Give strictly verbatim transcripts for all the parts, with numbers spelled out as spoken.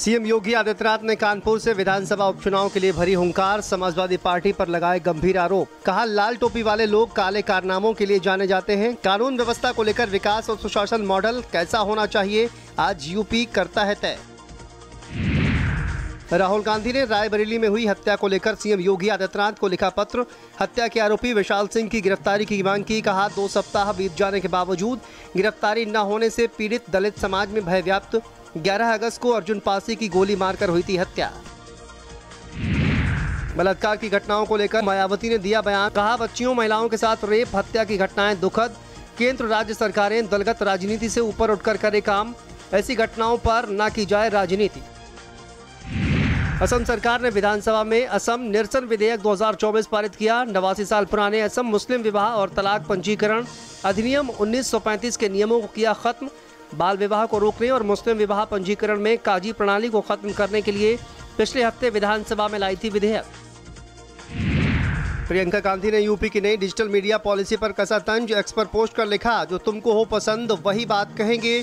CM Yogi Adityanath ने कानपुर से विधानसभा उपचुनाव के लिए भरी हुंकार, समाजवादी पार्टी पर लगाए गंभीर आरोप। कहा, लाल टोपी वाले लोग काले कारनामों के लिए जाने जाते हैं। कानून व्यवस्था को लेकर विकास और सुशासन मॉडल कैसा होना चाहिए, आज यूपी करता है तय। राहुल गांधी ने रायबरेली में हुई हत्या को लेकर सीएम योगी आदित्यनाथ को लिखा पत्र। हत्या के आरोपी विशाल सिंह की गिरफ्तारी की मांग की। कहा, दो सप्ताह बीत जाने के बावजूद गिरफ्तारी न होने से पीड़ित दलित समाज में भय व्याप्त। ग्यारह अगस्त को अर्जुन पासी की गोली मारकर हुई थी हत्या। बलात्कार की घटनाओं को लेकर मायावती ने दिया बयान। कहा, बच्चियों, महिलाओं के साथ रेप, हत्या की घटनाएं दुखद। केंद्र राज्य सरकारें दलगत राजनीति से ऊपर उठकर करे काम। ऐसी घटनाओं पर न की जाए राजनीति। असम सरकार ने विधानसभा में असम निरसन विधेयक दो हज़ार चौबीस पारित किया। नवासी साल पुराने असम मुस्लिम विवाह और तलाक पंजीकरण अधिनियम उन्नीस सौ पैंतीस के नियमों को किया खत्म। बाल विवाह को रोकने और मुस्लिम विवाह पंजीकरण में काजी प्रणाली को खत्म करने के लिए पिछले हफ्ते विधानसभा में लाई थी विधेयक। प्रियंका गांधी ने यूपी की नई डिजिटल मीडिया पॉलिसी पर कसा तंज। एक्स पर पोस्ट कर लिखा, जो तुमको हो पसंद वही बात कहेंगे,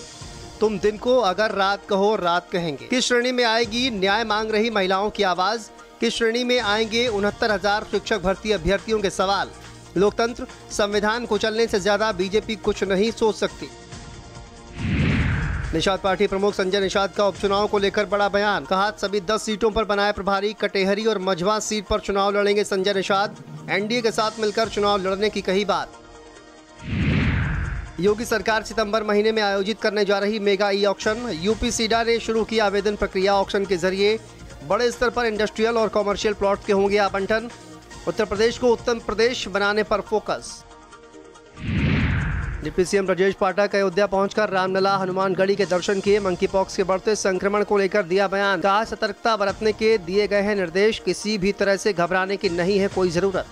तुम दिन को अगर रात कहो रात कहेंगे। किस श्रेणी में आएगी न्याय मांग रही महिलाओं की आवाज? किस श्रेणी में आएंगे उनहत्तर हजार शिक्षक भर्ती अभ्यर्थियों के सवाल? लोकतंत्र, संविधान कुचलने से ज्यादा बीजेपी कुछ नहीं सोच सकती। निषाद पार्टी प्रमुख संजय निषाद का उपचुनाव को लेकर बड़ा बयान। कहा, सभी दस सीटों पर बनाए प्रभारी। कटेहरी और मझवा सीट पर चुनाव लड़ेंगे संजय निषाद। एनडीए के साथ मिलकर चुनाव लड़ने की कही बात। योगी सरकार सितंबर महीने में आयोजित करने जा रही mega e auction. UP SIDA ने शुरू की आवेदन प्रक्रिया। ऑक्शन के जरिए बड़े स्तर पर इंडस्ट्रियल और कॉमर्शियल प्लॉट के होंगे आवंटन। उत्तर प्रदेश को उत्तम प्रदेश बनाने पर फोकस। डिप्टी सीएम ब्रजेश पाठा का अयोध्या पहुंचकर रामलला हनुमानगढ़ी के दर्शन किए। मंकी पॉक्स के बढ़ते संक्रमण को लेकर दिया बयान। कहा, सतर्कता बरतने के दिए गए हैं निर्देश। किसी भी तरह से घबराने की नहीं है कोई जरूरत।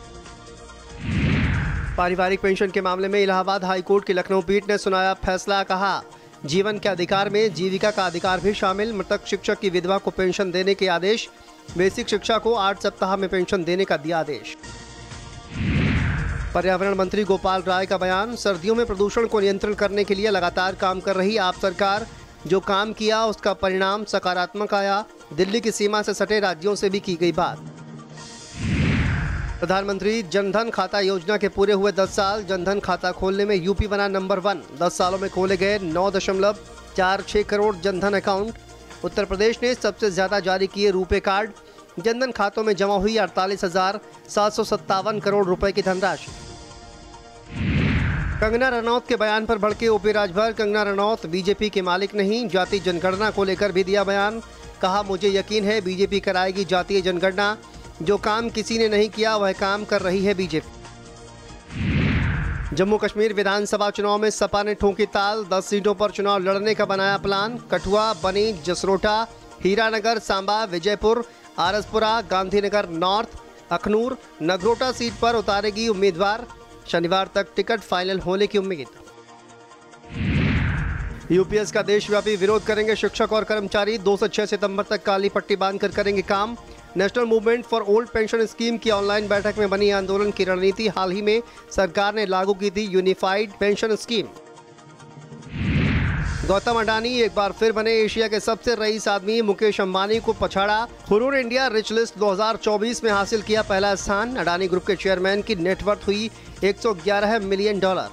पारिवारिक पेंशन के मामले में इलाहाबाद हाईकोर्ट की लखनऊ पीठ ने सुनाया फैसला। कहा, जीवन के अधिकार में जीविका का अधिकार भी शामिल। मृतक शिक्षक की विधवा को पेंशन देने के आदेश। बेसिक शिक्षा को आठ सप्ताह में पेंशन देने का दिया आदेश। पर्यावरण मंत्री गोपाल राय का बयान। सर्दियों में प्रदूषण को नियंत्रण करने के लिए लगातार काम कर रही आप सरकार। जो काम किया उसका परिणाम सकारात्मक आया। दिल्ली की सीमा से सटे राज्यों से भी की गई बात। प्रधानमंत्री जनधन खाता योजना के पूरे हुए दस साल। जनधन खाता खोलने में यूपी बना नंबर वन। दस सालों में खोले गए नौ दशमलव चार छह करोड़ जनधन अकाउंट। उत्तर प्रदेश ने सबसे ज़्यादा जारी किए रुपए कार्ड। जनधन खातों में जमा हुई अड़तालीस हजार सात सौ सत्तावन करोड़ रुपए की धनराशि। कंगना रनौत के बयान पर भड़के ओपी राजभर। कंगना रनौत बीजेपी के मालिक नहीं। जातीय जनगणना को लेकर भी दिया बयान। कहा, मुझे यकीन है बीजेपी कराएगी जातीय जनगणना। जो काम किसी ने नहीं किया वह काम कर रही है बीजेपी। जम्मू कश्मीर विधानसभा चुनाव में सपा ने ठोंकी ताल। दस सीटों पर चुनाव लड़ने का बनाया plan. Kathua, Bani, Jasrota, Hiranagar, Samba, Vijaypur, RS Pura, Gandhinagar north, Akhnoor, Nagrota seat पर उतारेगी उम्मीदवार। शनिवार तक टिकट फाइनल होने की उम्मीद। यूपीएस का देशव्यापी विरोध करेंगे शिक्षक और कर्मचारी। दो से छह सितम्बर तक काली पट्टी बांधकर करेंगे काम। National movement for old pension scheme की ऑनलाइन बैठक में बनी आंदोलन की रणनीति। हाल ही में सरकार ने लागू की थी unified pension scheme. Gautam Adani एक बार फिर बने एशिया के सबसे रईस आदमी। मुकेश अंबानी को पछाड़ा। हुरूर इंडिया रिच लिस्ट दो हज़ार चौबीस में हासिल किया पहला स्थान। अडानी ग्रुप के चेयरमैन की नेटवर्थ हुई एक सौ ग्यारह मिलियन डॉलर।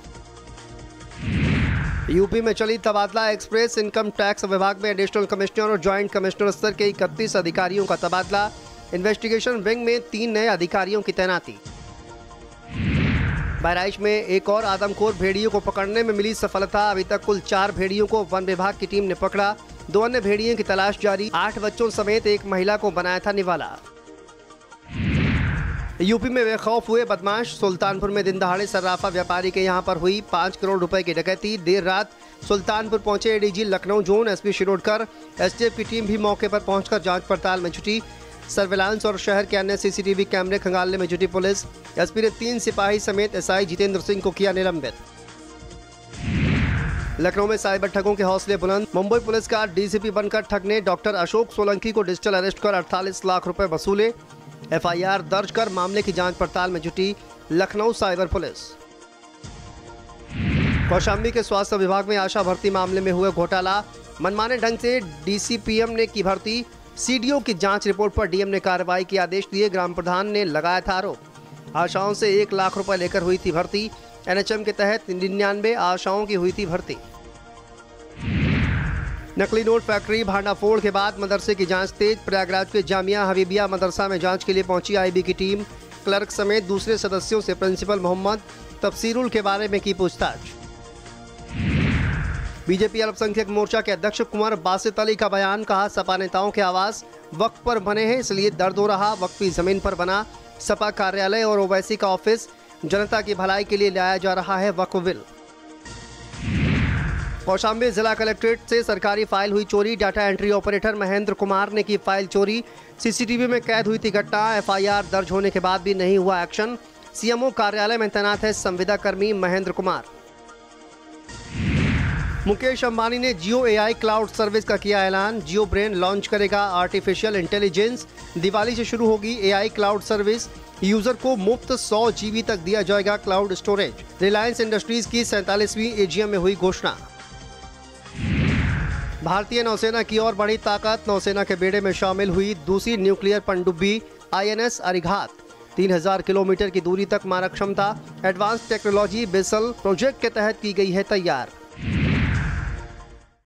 यूपी में चली तबादला एक्सप्रेस। इनकम टैक्स विभाग में एडिशनल कमिश्नर और ज्वाइंट कमिश्नर स्तर के इकतीस अधिकारियों का तबादला। इन्वेस्टिगेशन विंग में तीन नए अधिकारियों की तैनाती। बहराइच में एक और आदमखोर भेड़ियों को पकड़ने में मिली सफलता। अभी तक कुल चार भेड़ियों को वन विभाग की टीम ने पकड़ा। दो अन्य भेड़ियों की तलाश जारी। आठ बच्चों समेत एक महिला को बनाया था निवाला। यूपी में बेखौफ हुए बदमाश। सुल्तानपुर में दिनदहाड़े सर्राफा व्यापारी के यहां पर हुई पाँच करोड़ रुपए की डकैती। देर रात सुल्तानपुर पहुंचे ADG Lucknow zone SP Shirodkar. STF की टीम भी मौके पर पहुंचकर जांच पड़ताल में जुटी। सर्विलांस और शहर के अन्य सीसीटीवी कैमरे खंगालने में जुटी पुलिस। एसपी ने तीन सिपाही समेत एसआई जितेंद्र सिंह को किया निलंबित। लखनऊ में साइबर ठगों के हौसले बुलंद। मुंबई पुलिस का डीसीपी बनकर ठग ने डॉक्टर अशोक सोलंकी को डिजिटल अरेस्ट कर अड़तालीस लाख रुपए वसूले। एफआईआर दर्ज कर मामले की जांच पड़ताल में जुटी लखनऊ साइबर पुलिस। कौशाम्बी के स्वास्थ्य विभाग में आशा भर्ती मामले में हुए घोटाला। मनमाने ढंग से डीसीपीएम ने की भर्ती, सीडीओ की जांच रिपोर्ट पर डीएम ने कार्रवाई के आदेश दिए, ग्राम प्रधान ने लगाया था आरोप। आशाओं से एक लाख रुपए लेकर हुई थी भर्ती, एनएचएम के तहत निन्यानवे आशाओं की हुई थी भर्ती। नकली नोट फैक्ट्री भांडाफोड़ के बाद मदरसे की जांच तेज, प्रयागराज के जामिया हबीबिया मदरसा में जांच के लिए पहुंची आईबी की टीम, क्लर्क समेत दूसरे सदस्यों से प्रिंसिपल मोहम्मद तफसीरुल के बारे में की पूछताछ। बीजेपी अल्पसंख्यक मोर्चा के अध्यक्ष कुंवर बासितली का बयान, कहा सपा नेताओं के आवास वक्त पर बने हैं इसलिए दर्द हो रहा, वक्फी जमीन पर बना सपा कार्यालय और ओवैसी का ऑफिस, जनता की भलाई के लिए लाया जा रहा है वक्फ बिल। कौशाम्बी जिला कलेक्ट्रेट से सरकारी फाइल हुई चोरी, data entry operator Mahendra Kumar ने की फाइल चोरी, सीसीटीवी में कैद हुई थी घटना, एफआईआर दर्ज होने के बाद भी नहीं हुआ एक्शन, सीएमओ कार्यालय में तैनात है संविदा कर्मी महेंद्र कुमार। मुकेश अंबानी ने जियो ए आई क्लाउड सर्विस का किया ऐलान, जियो ब्रेन लॉन्च करेगा आर्टिफिशियल इंटेलिजेंस, दिवाली से शुरू होगी A I cloud service, user को मुफ्त सौ जीबी तक दिया जाएगा क्लाउड स्टोरेज। रिलायंस इंडस्ट्रीज की सैंतालीसवीं एजीएम में हुई घोषणा। भारतीय नौसेना की ओर बढ़ी ताकत, नौसेना के बेड़े में शामिल हुई दूसरी न्यूक्लियर पनडुब्बी आई एन एस अरिघात, तीन हज़ार किलोमीटर की दूरी तक मारक क्षमता, एडवांस टेक्नोलॉजी बेसल प्रोजेक्ट के तहत की गई है तैयार।